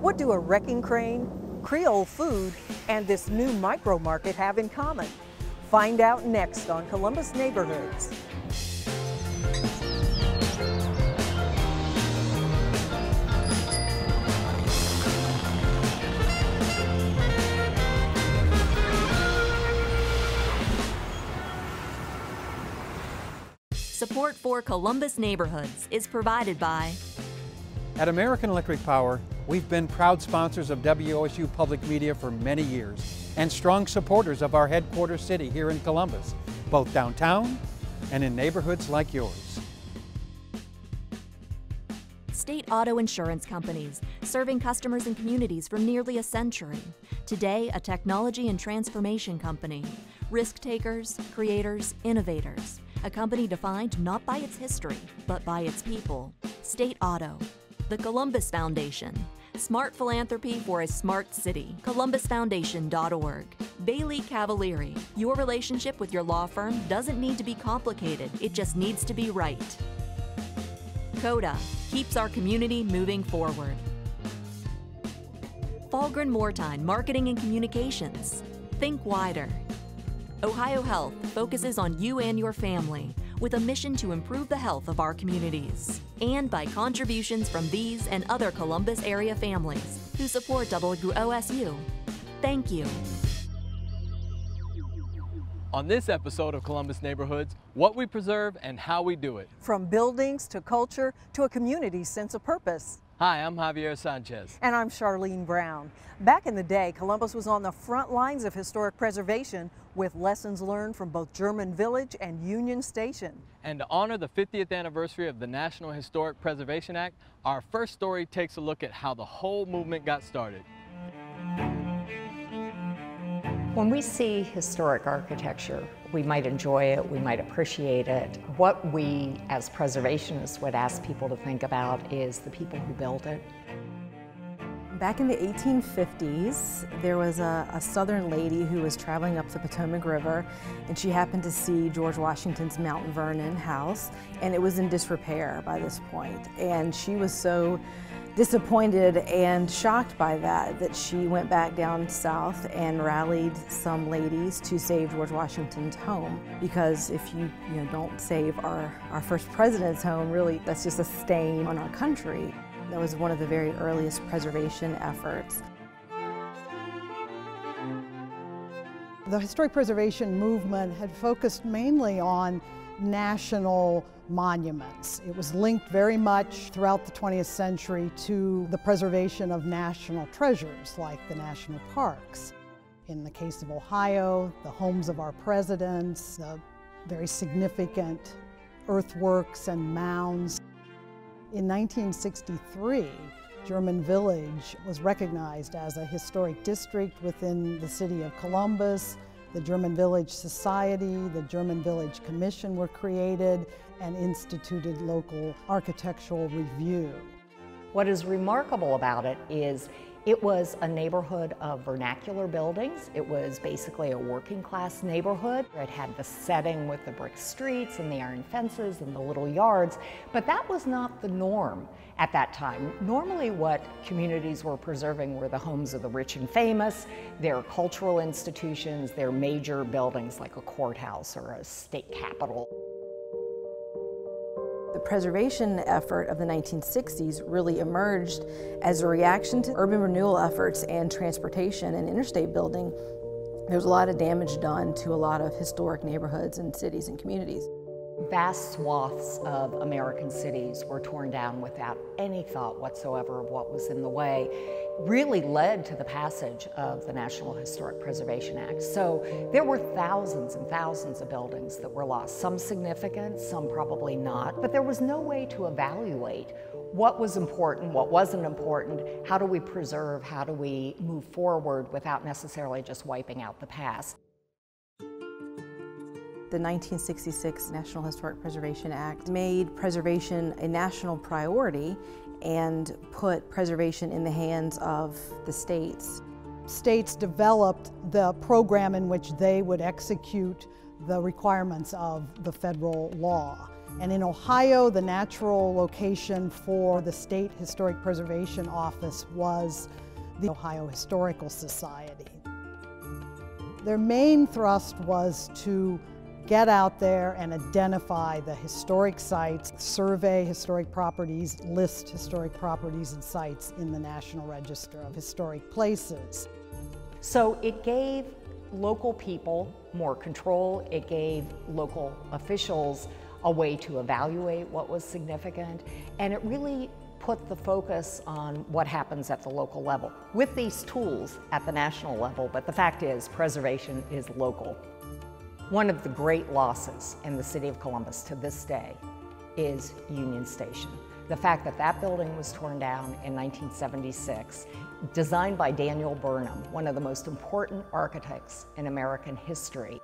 What do a wrecking crane, Creole food, and this new micro market have in common? Find out next on Columbus Neighborhoods. Support for Columbus Neighborhoods is provided by... At American Electric Power, we've been proud sponsors of WOSU Public Media for many years and strong supporters of our headquarters city here in Columbus, both downtown and in neighborhoods like yours. State Auto Insurance Companies, serving customers and communities for nearly a century. Today, a technology and transformation company. Risk takers, creators, innovators. A company defined not by its history, but by its people. State Auto. The Columbus Foundation. Smart philanthropy for a smart city. ColumbusFoundation.org. Bailey Cavalieri. Your relationship with your law firm doesn't need to be complicated. It just needs to be right. Coda. Keeps our community moving forward. Fahlgren Mortine. Marketing and Communications. Think wider. Ohio Health focuses on you and your family with a mission to improve the health of our communities, and by contributions from these and other Columbus area families who support WOSU. Thank you. On this episode of Columbus Neighborhoods, what we preserve and how we do it. From buildings to culture to a community's sense of purpose. Hi, I'm Javier Sanchez. And I'm Charlene Brown. Back in the day, Columbus was on the front lines of historic preservation with lessons learned from both German Village and Union Station. And to honor the 50th anniversary of the National Historic Preservation Act, our first story takes a look at how the whole movement got started. When we see historic architecture, we might enjoy it, we might appreciate it. What we, as preservationists, would ask people to think about is the people who built it. Back in the 1850s, there was a Southern lady who was traveling up the Potomac River, and she happened to see George Washington's Mount Vernon house, and it was in disrepair by this point. And she was so disappointed and shocked by that, that she went back down south and rallied some ladies to save George Washington's home. Because if you don't save our first president's home, really, that's just a stain on our country. That was one of the very earliest preservation efforts. The historic preservation movement had focused mainly on national monuments. It was linked very much throughout the 20th century to the preservation of national treasures like the national parks. In the case of Ohio, the homes of our presidents, the very significant earthworks and mounds. In 1963, German Village was recognized as a historic district within the city of Columbus. The German Village Society, the German Village Commission were created and instituted local architectural review. What is remarkable about it is it was a neighborhood of vernacular buildings. It was basically a working class neighborhood. It had the setting with the brick streets and the iron fences and the little yards, but that was not the norm at that time. Normally what communities were preserving were the homes of the rich and famous, their cultural institutions, their major buildings like a courthouse or a state capitol. The preservation effort of the 1960s really emerged as a reaction to urban renewal efforts and transportation and interstate building. There was a lot of damage done to a lot of historic neighborhoods and cities and communities. Vast swaths of American cities were torn down without any thought whatsoever of what was in the way. Really led to the passage of the National Historic Preservation Act. So there were thousands and thousands of buildings that were lost, some significant, some probably not, but there was no way to evaluate what was important, what wasn't important, how do we preserve, how do we move forward without necessarily just wiping out the past. The 1966 National Historic Preservation Act made preservation a national priority and put preservation in the hands of the states. States developed the program in which they would execute the requirements of the federal law. And in Ohio, the natural location for the State Historic Preservation Office was the Ohio Historical Society. Their main thrust was to get out there and identify the historic sites, survey historic properties, list historic properties and sites in the National Register of Historic Places. So it gave local people more control, it gave local officials a way to evaluate what was significant, and it really put the focus on what happens at the local level with these tools at the national level, but the fact is preservation is local. One of the great losses in the city of Columbus to this day is Union Station. The fact that that building was torn down in 1976, designed by Daniel Burnham, one of the most important architects in American history.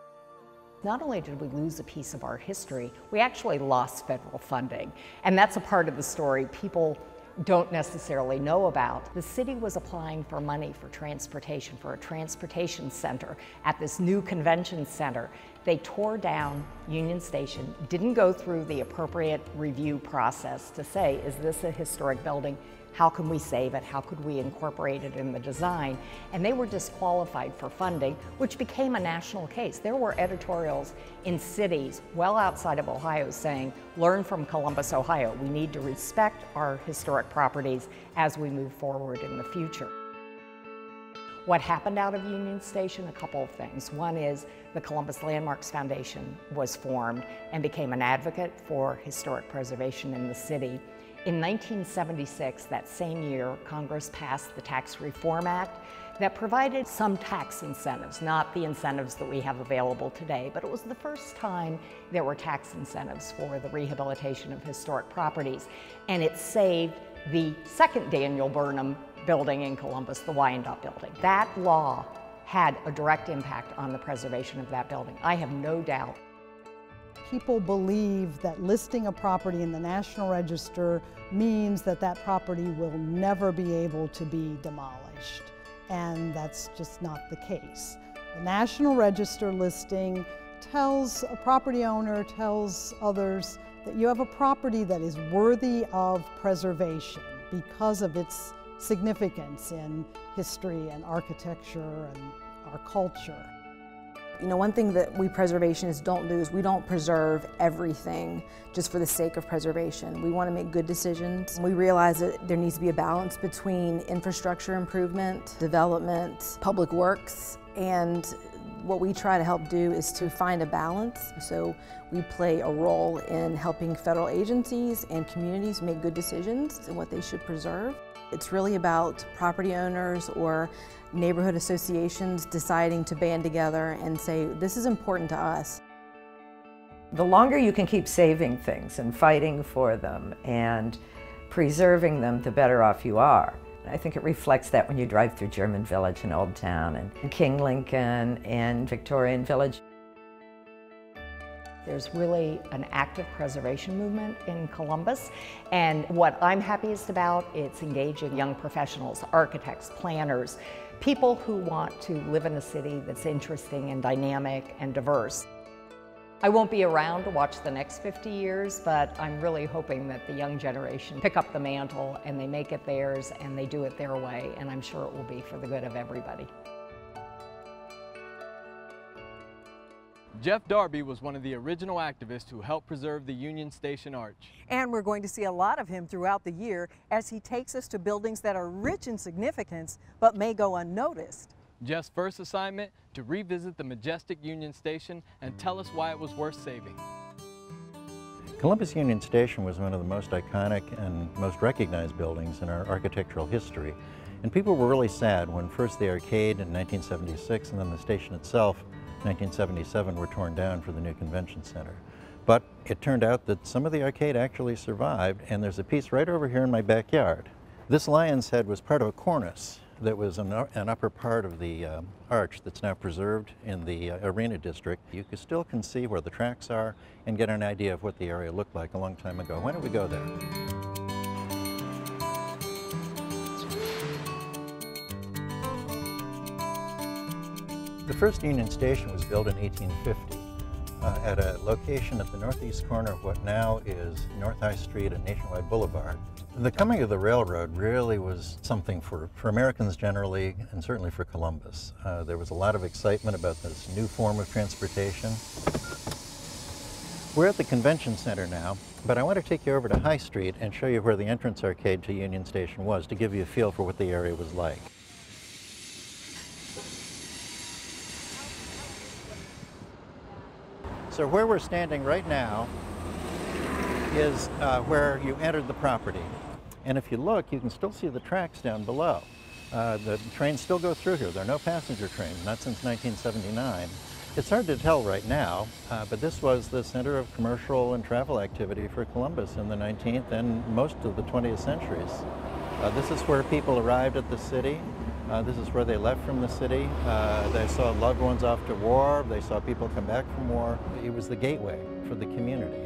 Not only did we lose a piece of our history, we actually lost federal funding. And that's a part of the story people don't necessarily know about. The city was applying for money for transportation, for a transportation center at this new convention center. They tore down Union Station, didn't go through the appropriate review process to say, is this a historic building? How can we save it? How could we incorporate it in the design? And they were disqualified for funding, which became a national case. There were editorials in cities well outside of Ohio saying, learn from Columbus, Ohio. We need to respect our historic properties as we move forward in the future. What happened out of Union Station? A couple of things. One is the Columbus Landmarks Foundation was formed and became an advocate for historic preservation in the city. In 1976, that same year, Congress passed the Tax Reform Act that provided some tax incentives, not the incentives that we have available today, but it was the first time there were tax incentives for the rehabilitation of historic properties, and it saved the second Daniel Burnham building in Columbus, the Wyandotte Building. That law had a direct impact on the preservation of that building, I have no doubt. People believe that listing a property in the National Register means that that property will never be able to be demolished, and that's just not the case. The National Register listing tells a property owner, tells others, that you have a property that is worthy of preservation because of its significance in history and architecture and our culture. You know, one thing that we preservationists don't do is we don't preserve everything just for the sake of preservation. We want to make good decisions. We realize that there needs to be a balance between infrastructure improvement, development, public works, and what we try to help do is to find a balance. So we play a role in helping federal agencies and communities make good decisions and what they should preserve. It's really about property owners or neighborhood associations deciding to band together and say, this is important to us. The longer you can keep saving things and fighting for them and preserving them, the better off you are. I think it reflects that when you drive through German Village and Old Town and King Lincoln and Victorian Village. There's really an active preservation movement in Columbus, and what I'm happiest about, it's engaging young professionals, architects, planners, people who want to live in a city that's interesting and dynamic and diverse. I won't be around to watch the next 50 years, but I'm really hoping that the young generation pick up the mantle and they make it theirs and they do it their way, and I'm sure it will be for the good of everybody. Jeff Darby was one of the original activists who helped preserve the Union Station Arch. And we're going to see a lot of him throughout the year as he takes us to buildings that are rich in significance but may go unnoticed. Jeff's first assignment, to revisit the majestic Union Station and tell us why it was worth saving. Columbus Union Station was one of the most iconic and most recognized buildings in our architectural history. And people were really sad when first the arcade in 1976 and then the station itself 1977 were torn down for the new convention center. But it turned out that some of the arcade actually survived, and there's a piece right over here in my backyard. This lion's head was part of a cornice that was an upper part of the arch that's now preserved in the Arena District. You still can see where the tracks are and get an idea of what the area looked like a long time ago. Why don't we go there? The first Union Station was built in 1850. at a location at the northeast corner of what now is North High Street and Nationwide Boulevard. The coming of the railroad really was something for Americans generally, and certainly for Columbus. There was a lot of excitement about this new form of transportation. We're at the Convention Center now, but I want to take you over to High Street and show you where the entrance arcade to Union Station was, to give you a feel for what the area was like. So where we're standing right now is where you entered the property. And if you look, you can still see the tracks down below. The trains still go through here. There are no passenger trains, not since 1979. It's hard to tell right now, but this was the center of commercial and travel activity for Columbus in the 19th and most of the 20th centuries. This is where people arrived at the city. This is where they left from the city. They saw loved ones off to war. They saw people come back from war. It was the gateway for the community.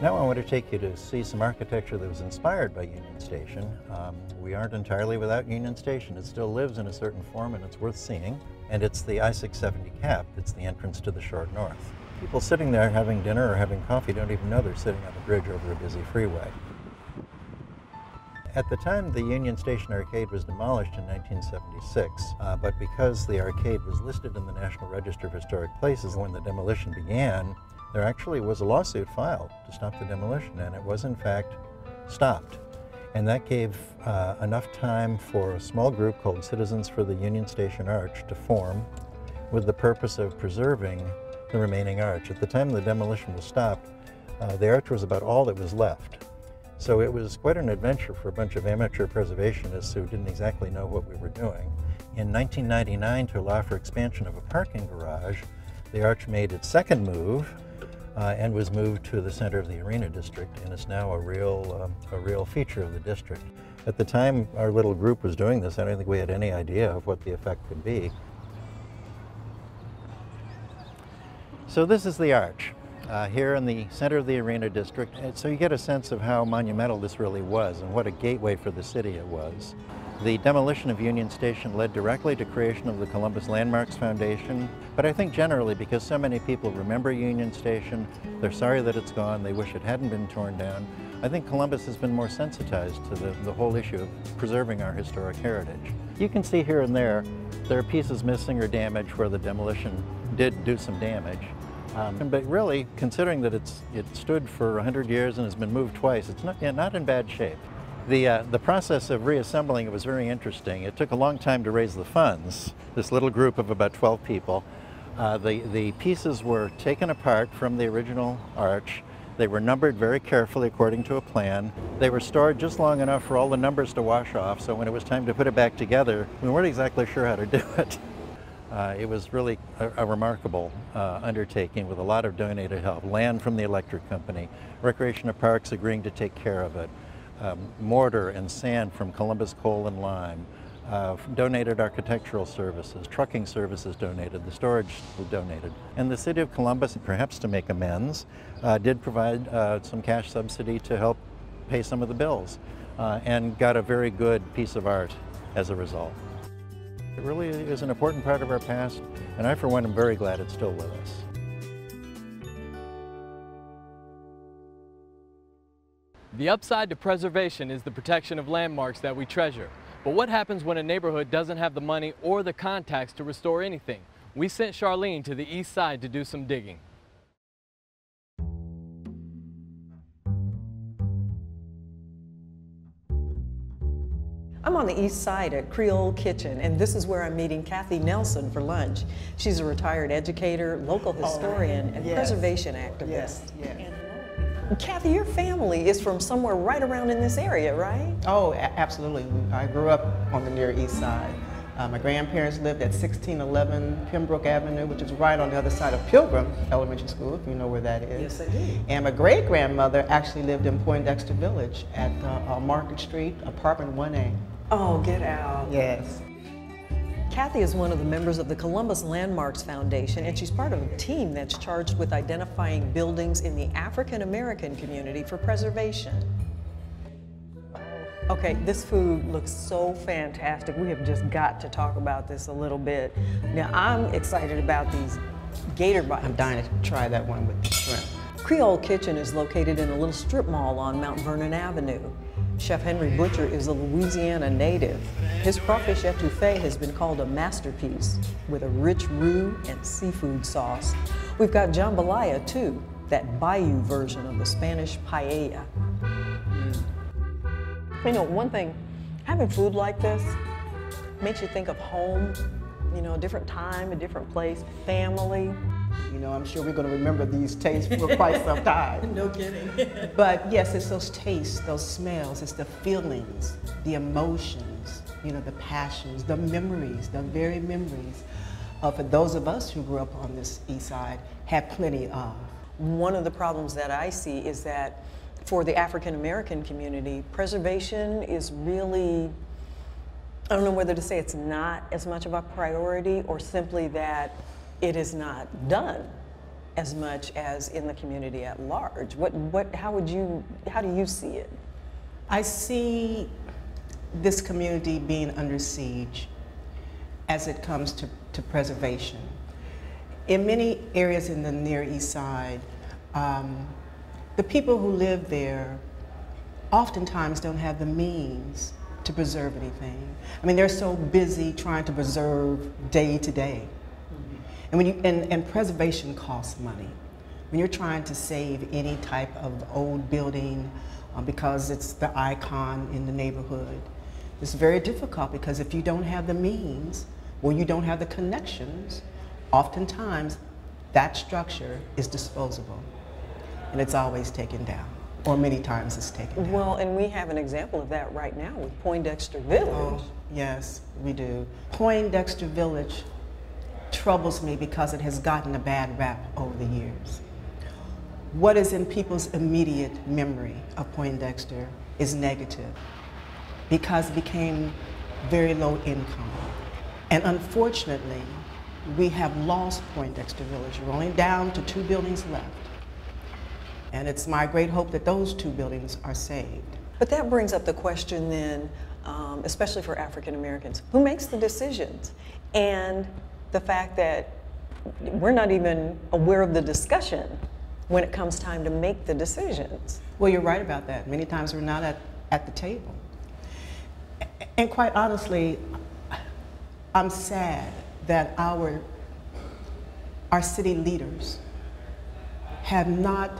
Now I want to take you to see some architecture that was inspired by Union Station. We aren't entirely without Union Station. It still lives in a certain form, and it's worth seeing. And it's the I-670 cap. It's the entrance to the Short North. People sitting there having dinner or having coffee don't even know they're sitting on a bridge over a busy freeway. At the time, the Union Station Arcade was demolished in 1976, but because the arcade was listed in the National Register of Historic Places when the demolition began, there actually was a lawsuit filed to stop the demolition, and it was in fact stopped. And that gave enough time for a small group called Citizens for the Union Station Arch to form with the purpose of preserving the remaining arch. At the time the demolition was stopped, the arch was about all that was left. So it was quite an adventure for a bunch of amateur preservationists who didn't exactly know what we were doing. In 1999, to allow for expansion of a parking garage, the arch made its second move and was moved to the center of the Arena District, and is now a real feature of the district. At the time our little group was doing this, I don't think we had any idea of what the effect could be. So this is the arch here in the center of the Arena District. And so you get a sense of how monumental this really was and what a gateway for the city it was. The demolition of Union Station led directly to creation of the Columbus Landmarks Foundation. But I think generally because so many people remember Union Station, they're sorry that it's gone, they wish it hadn't been torn down. I think Columbus has been more sensitized to the whole issue of preserving our historic heritage. You can see here and there are pieces missing or damaged where the demolition did do some damage. But really, considering that it stood for 100 years and has been moved twice, it's not in bad shape. The process of reassembling it was very interesting. It took a long time to raise the funds, this little group of about 12 people. The pieces were taken apart from the original arch. They were numbered very carefully according to a plan. They were stored just long enough for all the numbers to wash off, so when it was time to put it back together, we weren't exactly sure how to do it. It was really a remarkable undertaking with a lot of donated help. Land from the electric company, Recreation of Parks agreeing to take care of it, mortar and sand from Columbus Coal and Lime, donated architectural services, trucking services donated, the storage donated. And the city of Columbus, perhaps to make amends, did provide some cash subsidy to help pay some of the bills and got a very good piece of art as a result. It really is an important part of our past, and I, for one, am very glad it's still with us. The upside to preservation is the protection of landmarks that we treasure. But what happens when a neighborhood doesn't have the money or the contacts to restore anything? We sent Charlene to the east side to do some digging. I'm on the east side at Creole Kitchen, and this is where I'm meeting Kathy Nelson for lunch. She's a retired educator, local historian, and preservation activist. Kathy, your family is from somewhere right around in this area, right? Oh, absolutely. I grew up on the Near East Side. My grandparents lived at 1611 Pembroke Avenue, which is right on the other side of Pilgrim Elementary School, if you know where that is. Yes, I do. And my great-grandmother actually lived in Poindexter Village at Market Street, apartment 1A. Oh, get out. Yes. Kathy is one of the members of the Columbus Landmarks Foundation, and she's part of a team that's charged with identifying buildings in the African American community for preservation. Okay, this food looks so fantastic. We have just got to talk about this a little bit. Now, I'm excited about these gator bites. I'm dying to try that one with the shrimp. Creole Kitchen is located in a little strip mall on Mount Vernon Avenue. Chef Henry Butcher is a Louisiana native. His crawfish étouffée has been called a masterpiece with a rich roux and seafood sauce. We've got jambalaya too, that bayou version of the Spanish paella. You know, one thing, having food like this makes you think of home, you know, a different time, a different place, family. You know, I'm sure we're going to remember these tastes for quite some time. No kidding. But yes, it's those tastes, those smells, it's the feelings, the emotions, you know, the passions, the memories, the very memories for those of us who grew up on this east side had plenty of. One of the problems that I see is that for the African American community, preservation is really, I don't know whether to say it's not as much of a priority or simply that it is not done as much as in the community at large. How do you see it? I see this community being under siege as it comes to preservation. In many areas in the Near East Side, the people who live there oftentimes don't have the means to preserve anything. I mean, they're so busy trying to preserve day to day. And preservation costs money. When you're trying to save any type of old building because it's the icon in the neighborhood, it's very difficult because if you don't have the means or you don't have the connections, oftentimes that structure is disposable and it's always taken down, or many times it's taken down. Well, and we have an example of that right now with Poindexter Village. Oh, yes, we do. Poindexter Village troubles me because it has gotten a bad rap over the years. What is in people's immediate memory of Poindexter is negative because it became very low income. And unfortunately, we have lost Poindexter Village. We're only down to 2 buildings left. And it's my great hope that those 2 buildings are saved. But that brings up the question then, especially for African Americans, who makes the decisions? And the fact that we're not even aware of the discussion when it comes time to make the decisions. Well, you're right about that. Many times we're not at the table. And quite honestly, I'm sad that our city leaders have not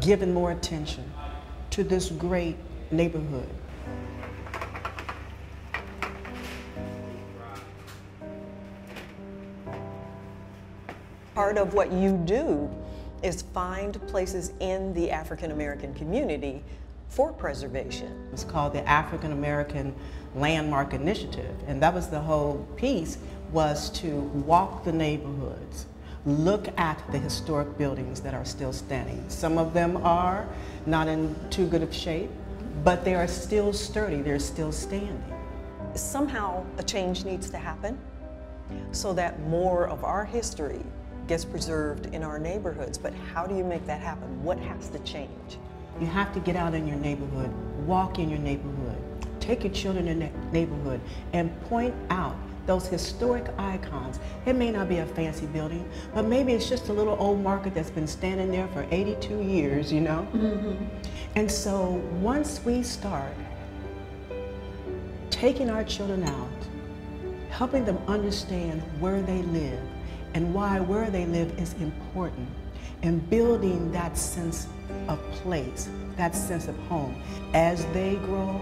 given more attention to this great neighborhood. Part of what you do is find places in the African American community for preservation. It's called the African American Landmark Initiative, and that was the whole piece, was to walk the neighborhoods, look at the historic buildings that are still standing. Some of them are not in too good of shape, but they are still sturdy, they're still standing. Somehow a change needs to happen so that more of our history gets preserved in our neighborhoods, but how do you make that happen? What has to change? You have to get out in your neighborhood, walk in your neighborhood, take your children in the neighborhood, and point out those historic icons. It may not be a fancy building, but maybe it's just a little old market that's been standing there for 82 years, you know? Mm-hmm. And so once we start taking our children out, helping them understand where they live, and why where they live is important, and building that sense of place, that sense of home. As they grow,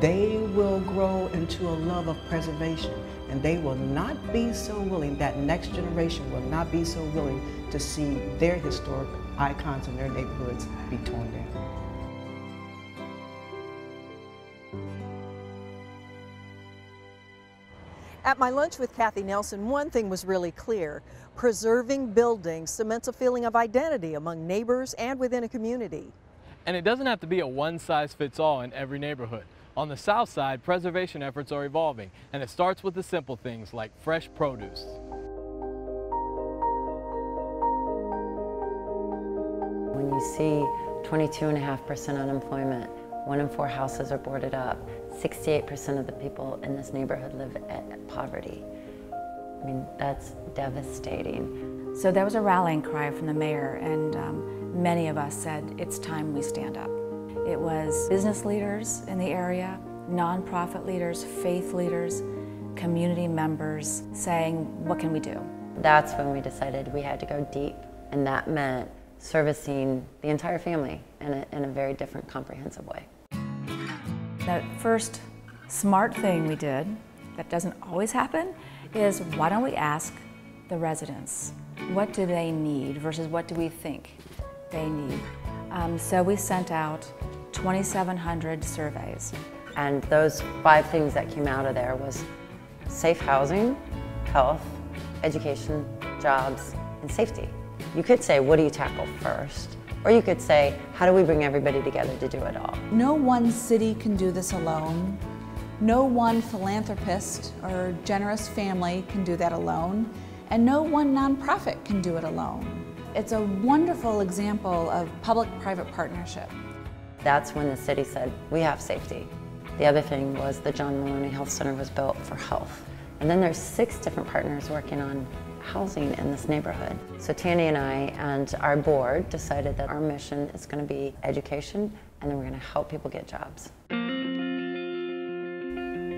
they will grow into a love of preservation, and they will not be so willing, that next generation will not be so willing to see their historic icons in their neighborhoods be torn down. At my lunch with Kathy Nelson, one thing was really clear. Preserving buildings cements a feeling of identity among neighbors and within a community. And it doesn't have to be a one-size-fits-all in every neighborhood. On the south side, preservation efforts are evolving, and it starts with the simple things like fresh produce. When you see 22.5% unemployment, 1 in 4 houses are boarded up. 68% of the people in this neighborhood live at poverty. I mean, that's devastating. So that was a rallying cry from the mayor, and many of us said, it's time we stand up. It was business leaders in the area, nonprofit leaders, faith leaders, community members saying, what can we do? That's when we decided we had to go deep, and that meant servicing the entire family in a very different, comprehensive way. The first smart thing we did, that doesn't always happen, is why don't we ask the residents, what do they need versus what do we think they need? So we sent out 2,700 surveys. And those 5 things that came out of there was safe housing, health, education, jobs, and safety. You could say, what do you tackle first? Or you could say, how do we bring everybody together to do it all? No one city can do this alone. No one philanthropist or generous family can do that alone. And no one nonprofit can do it alone. It's a wonderful example of public-private partnership. That's when the city said, we have safety. The other thing was the John Maloney Health Center was built for health. And then there's 6 different partners working on housing in this neighborhood. So Tanny and I and our board decided that our mission is going to be education, and then we're going to help people get jobs.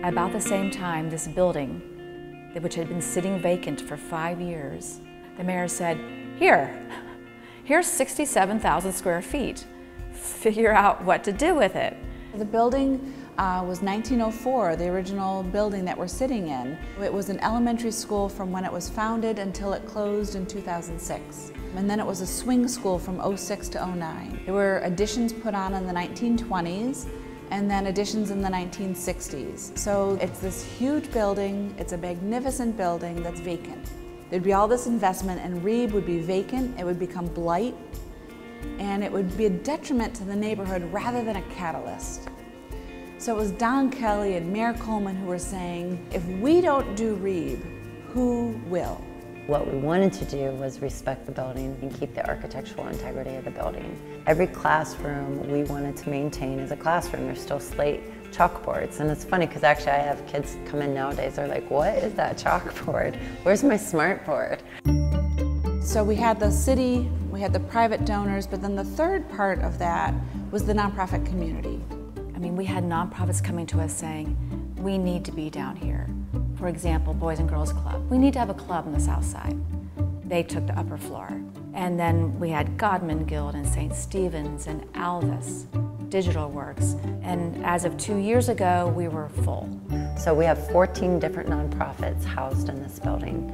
About the same time, this building, which had been sitting vacant for 5 years, the mayor said, here's 67,000 square feet. Figure out what to do with it. The building was 1904, the original building that we're sitting in. It was an elementary school from when it was founded until it closed in 2006. And then it was a swing school from 06 to 09. There were additions put on in the 1920s and then additions in the 1960s. So it's this huge building, it's a magnificent building that's vacant. There'd be all this investment and Reeb would be vacant, it would become blight, and it would be a detriment to the neighborhood rather than a catalyst. So it was Don Kelly and Mayor Coleman who were saying, if we don't do Reeb, who will? What we wanted to do was respect the building and keep the architectural integrity of the building. Every classroom we wanted to maintain as a classroom. There's still slate chalkboards, and it's funny because actually I have kids come in nowadays, they're like, what is that chalkboard? Where's my smartboard? So we had the city, we had the private donors, but then the third part of that was the nonprofit community. I mean, we had nonprofits coming to us saying, we need to be down here. For example, Boys and Girls Club. We need to have a club on the south side. They took the upper floor. And then we had Godman Guild and St. Stephen's and Alvis, Digital Works. And as of 2 years ago, we were full. So we have 14 different nonprofits housed in this building.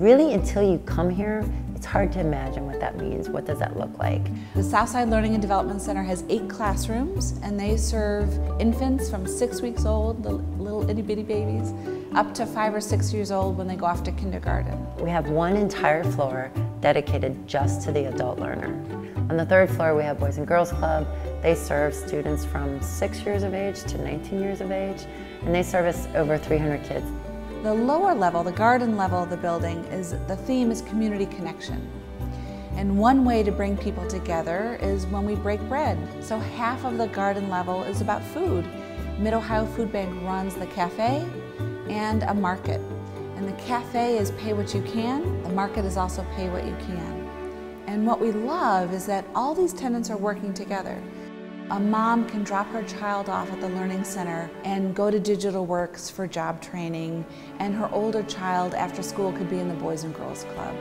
Really, until you come here, it's hard to imagine what that means. What does that look like? The Southside Learning and Development Center has 8 classrooms, and they serve infants from 6 weeks old, the little itty bitty babies, up to 5 or 6 years old when they go off to kindergarten. We have one entire floor dedicated just to the adult learner. On the third floor, we have Boys and Girls Club. They serve students from 6 years of age to 19 years of age, and they service over 300 kids. The lower level, the garden level of the building, the theme is community connection. And one way to bring people together is when we break bread. So half of the garden level is about food. Mid-Ohio Food Bank runs the cafe and a market. And the cafe is pay what you can, the market is also pay what you can. And what we love is that all these tenants are working together. A mom can drop her child off at the Learning Center and go to Digital Works for job training, and her older child after school could be in the Boys and Girls Club.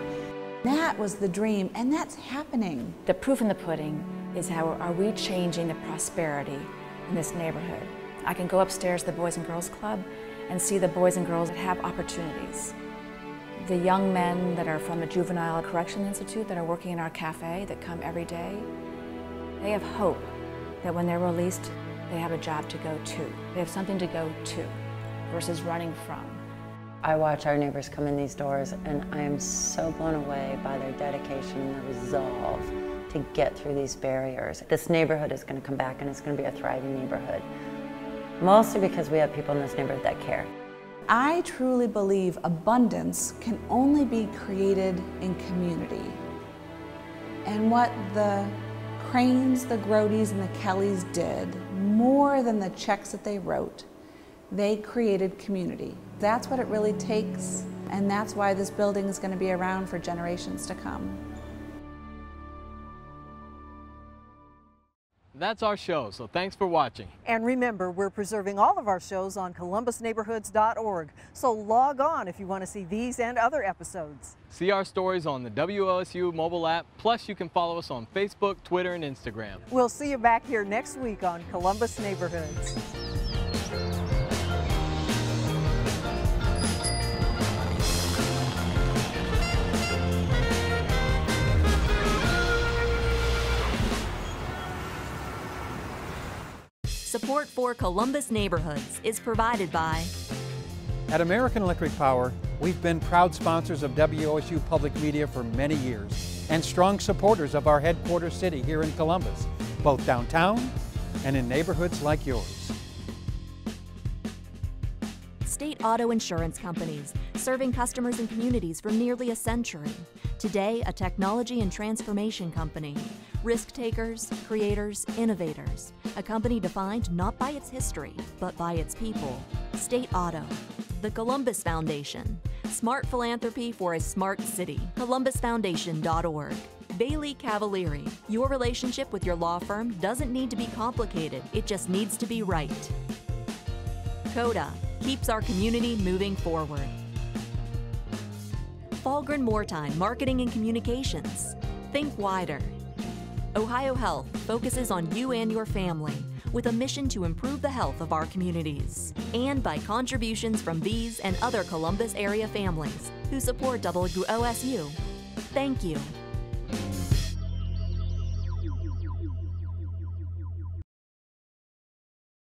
That was the dream, and that's happening. The proof in the pudding is how are we changing the prosperity in this neighborhood. I can go upstairs to the Boys and Girls Club and see the boys and girls that have opportunities. The young men that are from the Juvenile Correction Institute that are working in our cafe that come every day, they have hope that when they're released, they have a job to go to. They have something to go to versus running from. I watch our neighbors come in these doors, and I am so blown away by their dedication and their resolve to get through these barriers. This neighborhood is going to come back, and it's going to be a thriving neighborhood, mostly because we have people in this neighborhood that care. I truly believe abundance can only be created in community. And what the Cranes, the Grodeys, and the Kellys did, more than the checks that they wrote, they created community. That's what it really takes, and that's why this building is going to be around for generations to come. That's our show, so thanks for watching. And remember, we're preserving all of our shows on ColumbusNeighborhoods.org, so log on if you want to see these and other episodes. See our stories on the WOSU mobile app, plus you can follow us on Facebook, Twitter, and Instagram. We'll see you back here next week on Columbus Neighborhoods. Support for Columbus Neighborhoods is provided by... At American Electric Power, we've been proud sponsors of WOSU Public Media for many years and strong supporters of our headquarters city here in Columbus, both downtown and in neighborhoods like yours. State Auto Insurance Companies, serving customers and communities for nearly a century. Today, a technology and transformation company. Risk takers, creators, innovators. A company defined not by its history, but by its people. State Auto. The Columbus Foundation. Smart philanthropy for a smart city. ColumbusFoundation.org. Bailey Cavalieri. Your relationship with your law firm doesn't need to be complicated. It just needs to be right. Coda. Keeps our community moving forward. Fahlgren Mortine, Marketing and Communications. Think wider. Ohio Health focuses on you and your family with a mission to improve the health of our communities, and by contributions from these and other Columbus area families who support WOSU. Thank you.